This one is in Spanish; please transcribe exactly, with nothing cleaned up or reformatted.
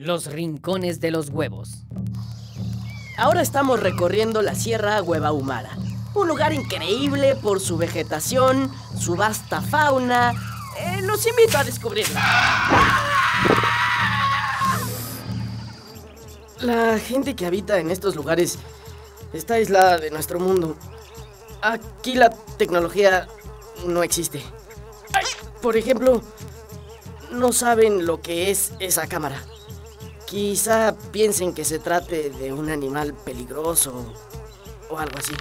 Los Rincones de los Huevos. Ahora estamos recorriendo la Sierra Huevahumara, un lugar increíble por su vegetación, su vasta fauna. Eh, los invito a descubrirla. La gente que habita en estos lugares está aislada de nuestro mundo. Aquí la tecnología no existe. Por ejemplo, no saben lo que es esa cámara. Quizá piensen que se trate de un animal peligroso o algo así.